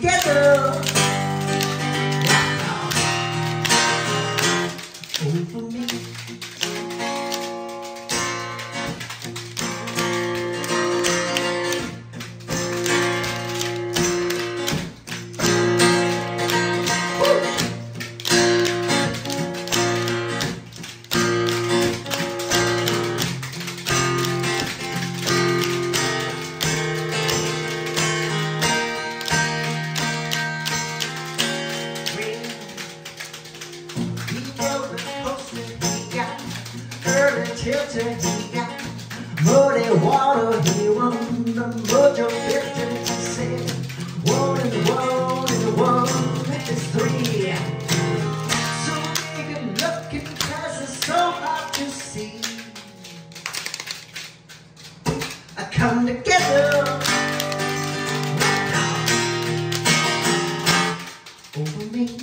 together. Over me. Children, he got muddy water, he won the mojo picture, he said, one and one make is three. So big and looking cause it's so hard to see. I come together over me.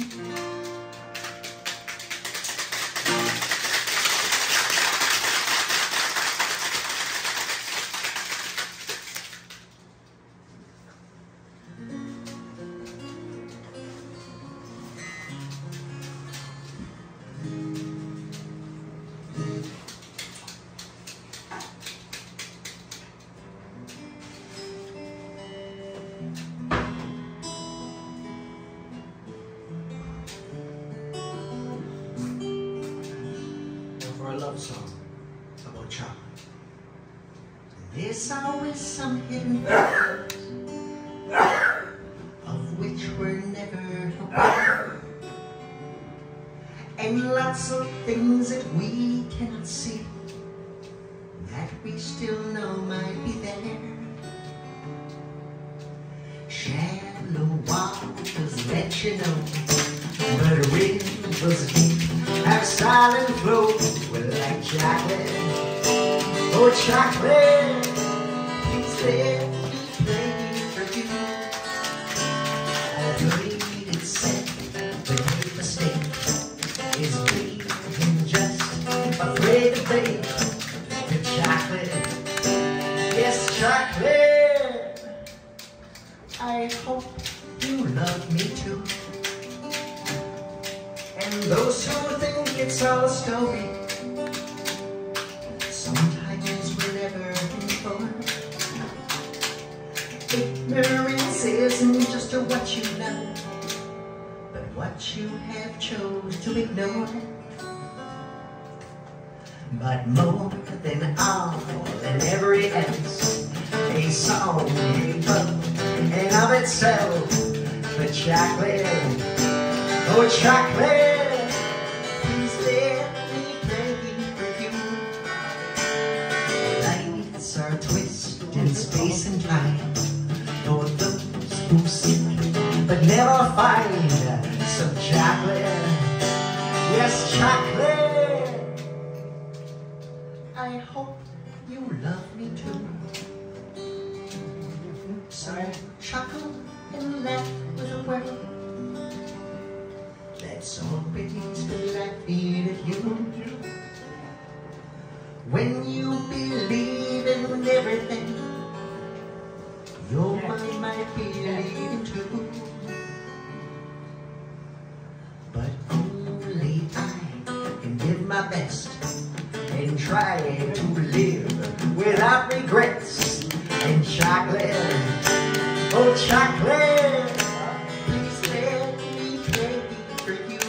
Love song about Charlie. There's always some hidden words of which we're never aware, and lots of things that we cannot see that we still know might be there. Shallow waters let you know, but the wind was deep. Our silent flow will like chocolate. Oh, chocolate, it's there ready for you. I believe it's said the great mistake is being just afraid to bake the chocolate. Yes, chocolate, I hope you love me too. And those who think it's all a story sometimes we're never informed. Ignorance isn't just what you know, but what you have chose to ignore. But more than all and every else, a song, a book, and of itself, the chocolate, oh chocolate. Space and time for those who seek but never find some chocolate. Yes, chocolate, I hope you love me too. So I chuckle and laugh with a world that's all beneath the light beat of you. When you believe in everything, your mind might be leading too, but only I can give my best and try to live without regrets. And chocolate, oh chocolate, please let me play for you.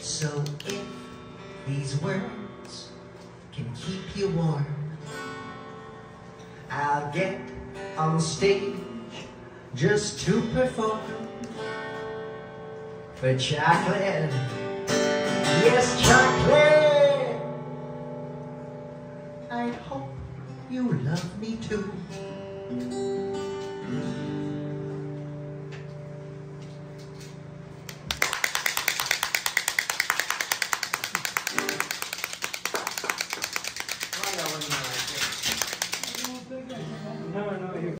So if these words can keep you warm, I'll get on stage just to perform for chocolate. Yes, chocolate, I hope you love me too.